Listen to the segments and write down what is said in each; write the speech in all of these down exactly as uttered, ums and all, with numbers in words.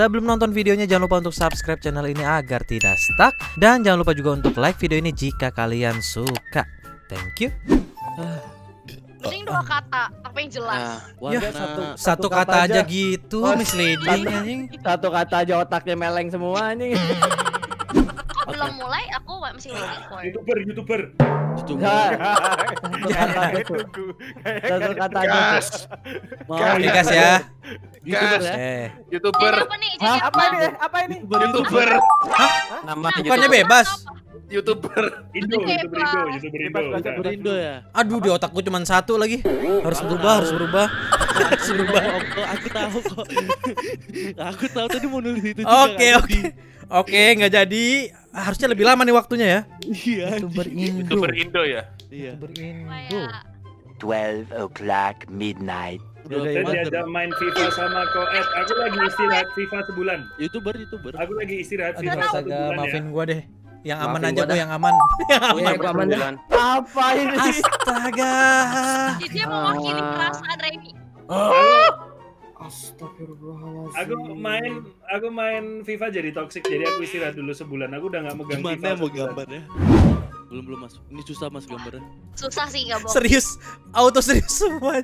Sebelum nonton videonya, jangan lupa untuk subscribe channel ini agar tidak stuck. Dan jangan lupa juga untuk like video ini jika kalian suka. Thank you. Mending dua kata, apa yang jelas? Nah, ya, satu, satu, satu kata, kata aja, aja gitu, oh, misleading anjing. Satu kata aja otaknya meleng semua anjing. Kok belum mulai, aku masih waiting for YouTuber, YouTuber. Nah, satu kata, kata aja. Mau gas ya. Gas. YouTuber. Apa nih? Apa ini? Apa ini? YouTuber. Hah? Nama bukannya bebas. YouTuber Indo, YouTuber Indo, YouTuber Indo, YouTuber Indo ya. Aduh, di otakku cuma satu lagi. Harus berubah, harus berubah. Harus berubah. Aku tahu kok. Aku tahu tadi mau nulis itu. Oke, oke. Oke, nggak jadi. Harusnya lebih lama nih waktunya ya. Iya. YouTuber Indo. YouTuber Indo ya. Iya. YouTuber Indo. twelve o'clock midnight. Udah diajak main FIFA sama Koet. Aku lagi istirahat FIFA sebulan. YouTuber, YouTuber. Aku lagi istirahat FIFA satu bulan ya. Maafin gua deh. Yang aman aja gue, yang aman. Yang aman ya. Apa ini? Astaga. Dia mewakili perasaan Remy. Astagfirullahaladzim. Aku main, aku main FIFA jadi toksik, jadi aku istirahat dulu sebulan. Aku udah nggak megang FIFA. Gimana mau gambarnya? Belum belum masuk. Ini susah mas gambarnya. Susah sih nggak bohong. Serius, auto serius semua.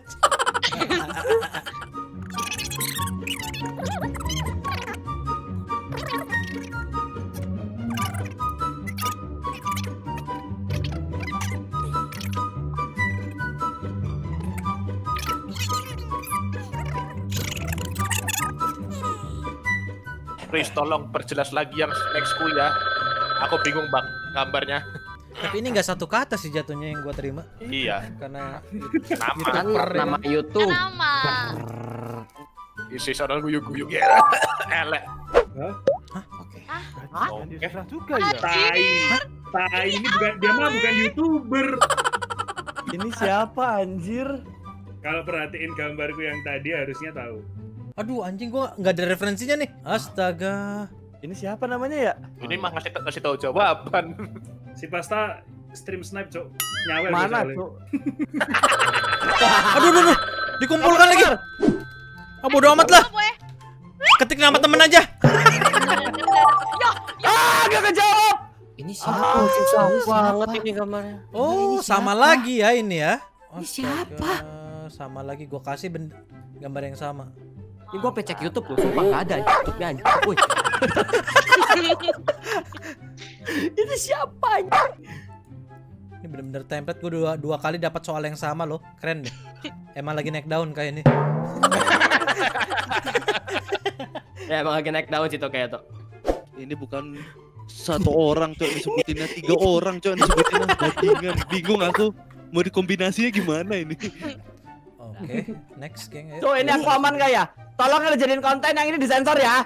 Chris, tolong perjelas lagi yang nextku ya. Aku bingung bang gambarnya. Tapi ini nggak satu kata sih jatuhnya yang gua terima. Iya. Karena nama YouTuber, nama YouTube. Nama. Isi seorang guyuk-guyuk ya. Elek. Hah? Hah? Oke. Hah? Susah juga ya. Tai. Tai ini bukan, dia mah bukan YouTuber. Ini siapa anjir? Kalau perhatiin gambarku yang tadi harusnya tahu. Aduh anjing, gua nggak ada referensinya nih. Astaga. Ini siapa namanya ya? Ini mah ngasih ngasih tahu jawaban. Si Pasta stream snipe, Cok. Nyawel. Mana, Cok? Aduh, aduh, aduh. Dikumpulkan lagi. Ah, bodo amat lah. Ketik nama temen aja. Ah, gak kejawab. Ini siapa? Susah banget ini gambarnya. Oh, sama lagi ya ini ya. Ini siapa? Sama lagi, gua kasih gambar yang sama. Ini gue pecek YouTube loh, sumpah gak ada YouTube-nya anjir. Woi. Ini siapa anjir? Ini bener-bener template, gue dua, dua kali dapat soal yang sama loh. Keren deh. Emang lagi naik daun kayak ini. Ya emang lagi naik daun sih tuh kayak tuh. Ini bukan satu orang tuh disebutinnya, tiga orang tuh disebutinnya. Batingan. Bingung aku mau dikombinasinya gimana ini. Oke, okay, next geng. Tuh ini aku aman gak ya? Tolong kalau jadiin konten yang ini disensor ya.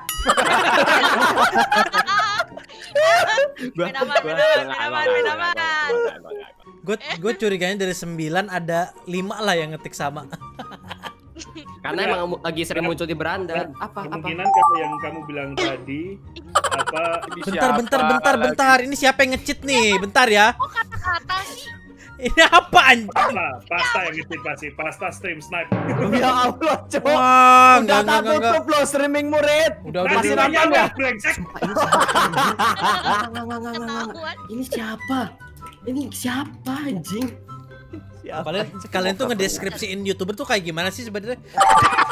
Benaman, benaman, benaman. Gue gue curiganya dari sembilan ada lima lah yang ngetik sama. Karena emang lagi sering muncul di beranda. Apa? Kemungkinan kalau yang kamu bilang tadi. Apa? Bentar, bentar, bentar, bentar. Ini siapa yang nge-cheat nih? Bentar ya. Oh kata-kata sih. Ini apa anjing? Pasta yang ngetik pasti. Pasta stream snipe. Ya Allah, coba. Wah, udah tak tutup lo streaming murid. Udah udah masih nonton ya? Ini siapa? Ini siapa anjing? Kalian kalian tuh ngedeskripsiin YouTuber tuh kayak gimana sih sebenarnya?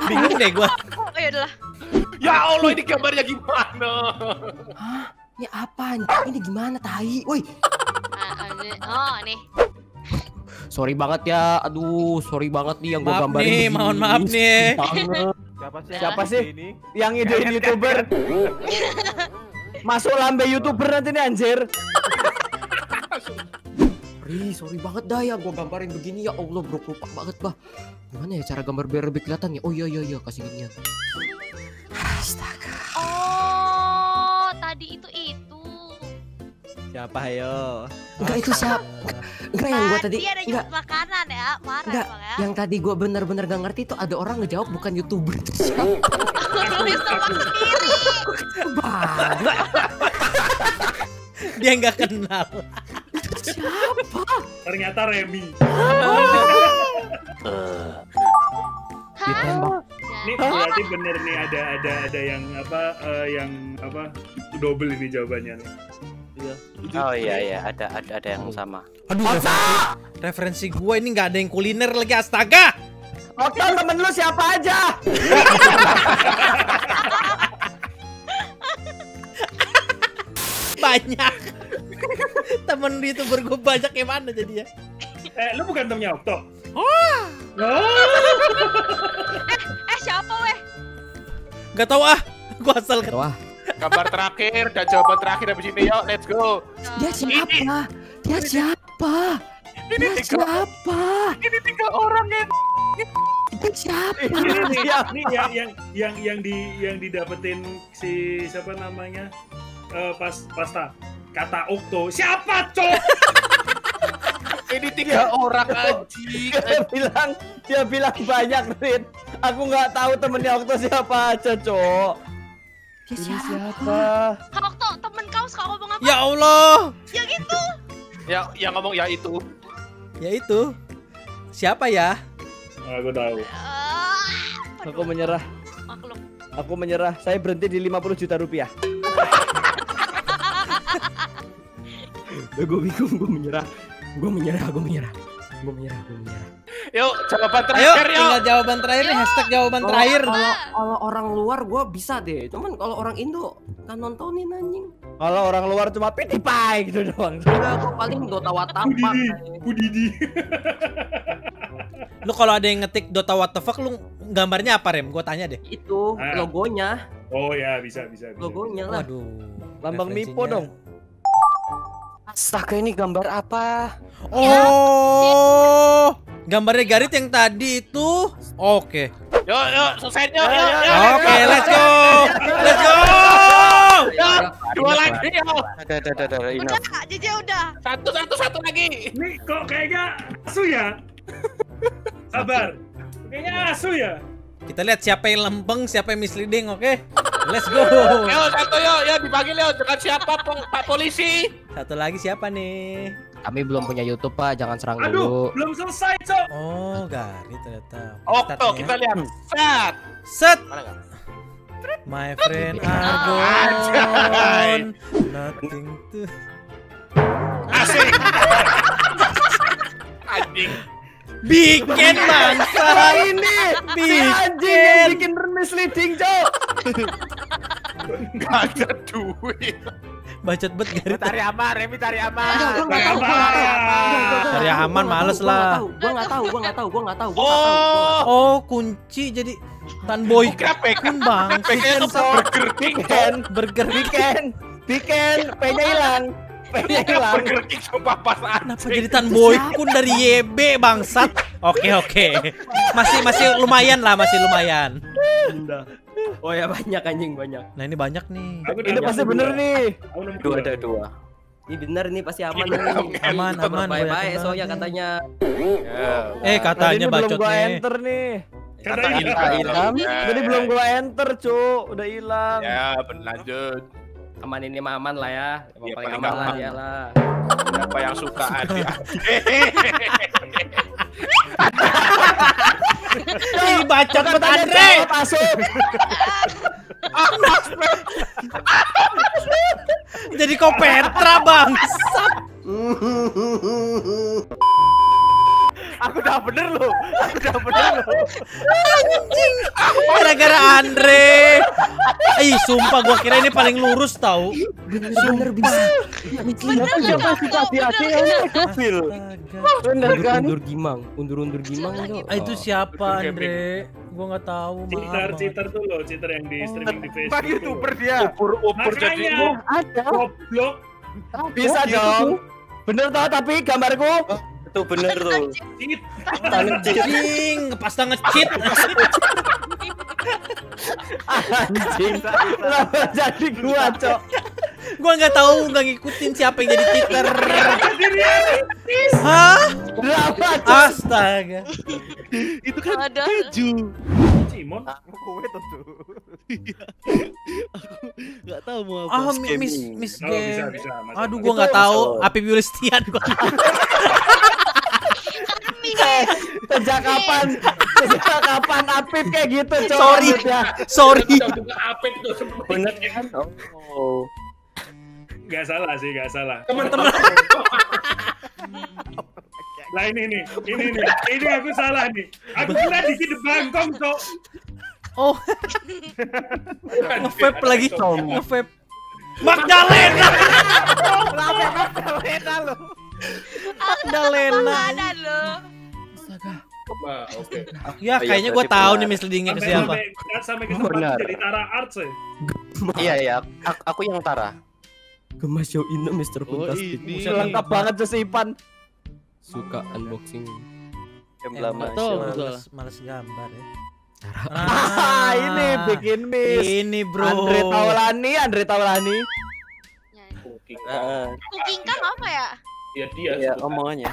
Bingung deh gua. Ya Allah, ini gambarnya gimana? Hah? Ini apa anjing? Ini gimana tai? Woi. Oh, nih. Sorry banget ya, aduh, sorry banget nih yang gue gambarin. Nih, mohon maaf nih. Siapa sih? Siapa sih? Yang idein YouTuber? Masuk lambe YouTuber nanti nih anjir. Ih, sorry banget dah ya gue gambarin begini ya Allah bro, lupa banget bah. Gimana ya cara gambar biar lebih kelihatan ya? Oh iya iya iya kasih ginian. Astaga. Oh, tadi itu itu. Siapa yo? Enggak itu siapa? Enggak yang gue tadi ada enggak makanan ya, marah enggak, ya. Yang tadi gue bener-bener gak ngerti itu ada orang ngejawab bukan YouTuber itu siapa? Dia nggak kenal. Siapa? Ternyata Remy. Ditembak. Ini berarti bener nih ada ada ada yang apa uh, yang apa double ini jawabannya nih. Oh iya iya ada ada ada yang sama. Aduh, Ota! Referensi gue ini nggak ada yang kuliner lagi, astaga. Oke, temen lu siapa aja? Banyak. Temen lu itu bergua banyak yang mana jadinya? Eh, lu bukan temennya Okto? Oh. eh, eh siapa weh? Gak tau ah, gua asal gak tau ah. Kabar terakhir dan jawaban terakhir habis ini, yuk let's go. Dia siapa? Dia siapa? Dia siapa? Ini tiga orang ya. Itu siapa? Ini yang yang yang yang di yang didapetin si siapa namanya? Uh, pas pasta kata Okto siapa cok? Ini tiga orang anjing. Dia bilang dia bilang banyak Rit. Aku nggak tahu temennya Okto siapa aja cok. Ya, siapa? siapa? Kak Okto temen kau suka ngomong apa? Ya Allah. Ya gitu. Ya yang ngomong ya itu. Ya itu. Siapa ya? Aku tahu. Uh, aku menyerah. Maklum. Aku menyerah. Saya berhenti di lima puluh juta rupiah. Gue bingung, gue menyerah, gue menyerah, gue menyerah, gue menyerah, gue menyerah. Yuk, jawaban terakhir yuk. Tinggal jawaban terakhir nih, hashtag jawaban kalo, terakhir. Kalau, kalau orang luar gue bisa deh, cuman kalau orang Indo kan nontonin anjing. Kalau orang luar cuma pitipai gitu doang. Udah, aku paling Dota W T F. Budidi. Lu kalau ada yang ngetik Dota W T F, lu gambarnya apa Rem? Gue tanya deh. Itu ah. logonya. Oh ya bisa bisa. bisa. Logonya lah. Waduh. Lambang Mipo dong. Astaga ini gambar apa? Oh, gambarnya Garit yang tadi itu. Oke. Okay. Yuk, yuk, selesai yuk, yuk, yuk. Oke, okay, let's go, let's go. Yuk, dua lagi yuk. Udah, udah, udah, udah. Udah, J J udah. Satu, satu, satu lagi. Ini kok kayaknya asu ya? Sabar. Kayaknya asu ya. Kita lihat siapa yang lempeng, siapa yang misleading, oke? Okay? Let's go. Yo, satu yo, yo dipanggil yo dengan siapa Pak Polisi? Satu lagi siapa nih? Kami belum punya YouTube Pak, jangan serang Aduh, dulu. Aduh, belum selesai cok. Oh, Garit ternyata. Okto, kita lihat. Set, set. Mana Garit? My friend are gone. Nothing to. Asik. Anjing. Bikin mangsa ini, bikin si anjing yang bikin misleading cok. Gak ada duit. Bacot bet Garit. Cari aman, Remi cari aman. Cari aman, males lah. Gua nggak tahu, gua nggak tahu, gua nggak tahu. Oh, oh kunci jadi tan boy. Kun bang, bikin burger bikin, burger bikin, bikin, penya hilang. Burger King sumpah pas anjing. Kenapa jadi tan boykun dari Y B bangsat? Oke oke. Masih masih lumayan lah, masih lumayan. Oh ya banyak anjing banyak. Nah ini banyak nih. Ini pasti bener nih. Dua ada dua. Ini bener nih pasti aman nih. Aman aman. Bye-bye soalnya katanya. Eh katanya bacot nih. Kata hilang. Jadi belum gua enter cu. Udah hilang. Ya berlanjut. Aman ini mah aman lah ya, ya paling aman lah ya lah. Siapa yang suka adik? Ini bacot buat Andre. Jadi Kopetra bangsat. Aku udah bener loh, aku udah bener loh. Anjing, gara-gara Andre. Ih, sumpah gua kira ini paling lurus tau. Bener-bener bisa. Siapa sih tadi aja? Kafil. Undur-undur gimang, undur-undur gimang itu. Ah itu siapa Andre? Gua nggak tahu. Citer, citer tuh loh, citer yang di streaming di Facebook. Bagi youtuber dia. Youtuber jadi ada. Goblok. Bisa dong. Bener tau tapi gambarku. Itu bener tuh. Anjing, pas nge-cheat. Anjing. Kenapa jadi gua, cok? Gua enggak tahu, enggak ngikutin siapa yang jadi cheater. Hah? Berapa? Astaga. Itu kan keju. Cimon, kowe tuh. Aku enggak tahu mau apa. Ah, miss miss. Aduh, gua enggak tahu. Api Yulistian gua. Sejak kapan? Kapan Apip kayak gitu? Sorry, sorry. Apip tuh bener kan? Oh, nggak salah sih, nggak salah. Teman-teman. Lah ini nih, ini nih, ini aku salah nih. Aku tadi di bangkong cok. Oh, ngevape lagi cok, ngevape. Magdalena. Lama Magdalena lo. Magdalena. Ada lo. Bah, okay. Ya kayaknya gue tahu nih misleadingnya ke siapa. Sampai ke tempat jadi Tara Arts ya. Iya iya, aku yang Tara. Gemas show ini Mister Fantastic. Bisa lengkap banget sih Ipan. Suka unboxing. Yang lama sih males gambar ya. Ah ini bikin miss. Ini bro. Andre Taulani, Andre Taulani. Cooking. Cooking kan apa ya? Iya dia. Iya omongannya.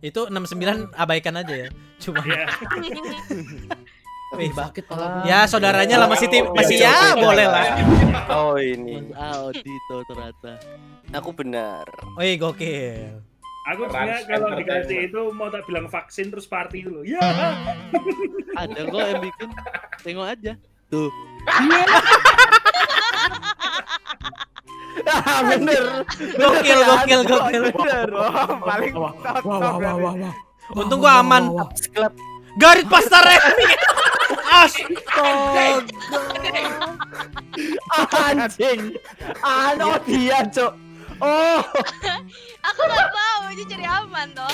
Itu enam sembilan abaikan aja ya. Cuma yeah. Wih, bakit malam. Ya, saudaranya oh, lah masih oh, masih ya, ya boleh lah. Oh, ini. Oh, Dito ternyata. Aku benar. Wih, gokil. Aku sebenarnya kalau dikasih itu mau tak bilang vaksin terus party dulu. Ya. Ada kok yang bikin. Tengok aja. Tuh. Ah bener, gokil gokil gokil. Paling top. Untung gua aman. Garit Pastaremi. Astaga. Anjing. Ano dia cok. Oh. Aku nggak mau jadi cari aman toh.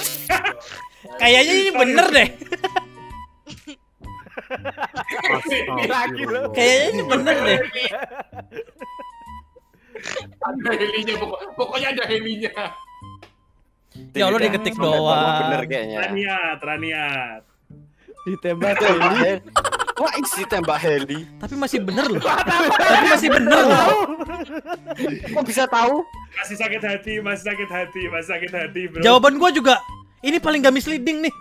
Kayaknya ini bener deh. Kayaknya ini bener deh. Ada helinya, pokok, pokoknya ada helinya. Ya Allah diketik doang. Bener kayaknya. Traniat, Traniat. Ditembak heli. Wah, isi tembak heli. Tapi masih bener loh. Tapi masih bener loh. Kok bisa tahu? Masih sakit hati, masih sakit hati, masih sakit hati, bro. Jawaban gua juga. Ini paling gak misleading nih.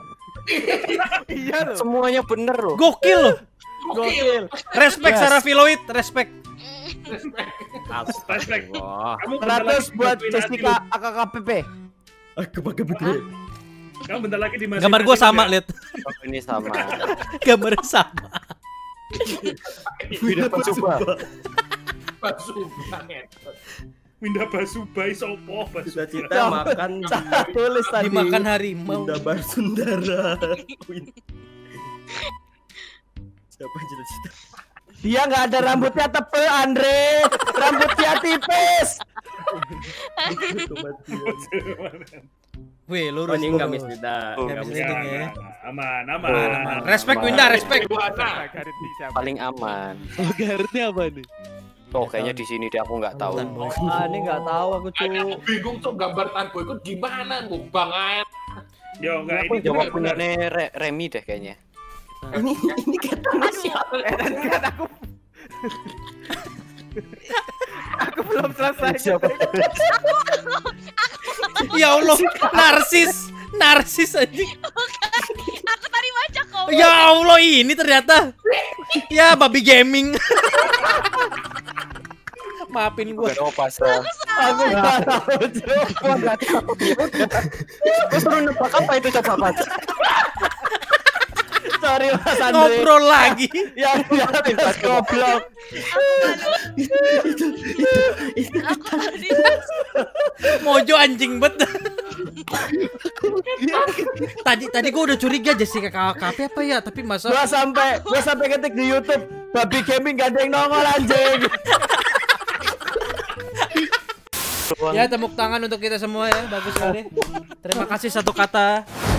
Iya loh. Semuanya bener loh. Gokil loh. Gokil. Respect Sarafiloid, respect. Respect. seratus buat Jessica A K K P P. Aku pakai betul. Kamu bentar lagi di gambar gua sama, lihat. Ini sama. Gambar sama. Pindah Basuba. Basuba. Pindah Basuba isopo Basuba. Cita makan tulis tadi. Dimakan harimau. Pindah Basundara. Siapa jadi cita? Dia nggak ada rambutnya tebel Andre, rambutnya tipis. Wih, lurus. Ini nggak misleading, nggak misleading ya. Aman, aman, aman. Respect Winda, respect. Paling aman. Garitnya apa nih? Oh, kayaknya di sini deh aku nggak tahu. Ah, ini nggak tahu aku cuy. Aku bingung tuh gambar tanpa ikut gimana, bu bang air. Yo, nggak ini jawab punya Remi deh kayaknya. Ini ini kata siapa? Aku aku belum selesai. Ya Allah, narsis, narsis aja. Aku tadi baca kok. Ya Allah, ini ternyata. Ya babi gaming. Maafin gue. Aku salah. Aku nggak tahu. Gue suruh nebak apa itu cakapan. Sorry Mas Andre. Ngobrol lagi. Ya, ya, pintas goblok. Itu, itu, itu. Mojo anjing bet. Tadi, tadi gue udah curiga Jessica K P apa ya, tapi masa. Gue sampai, gue sampai ketik di YouTube, babi gaming gak ada yang nongol anjing. Ya, tepuk tangan untuk kita semua ya, bagus sekali. Terima kasih satu kata.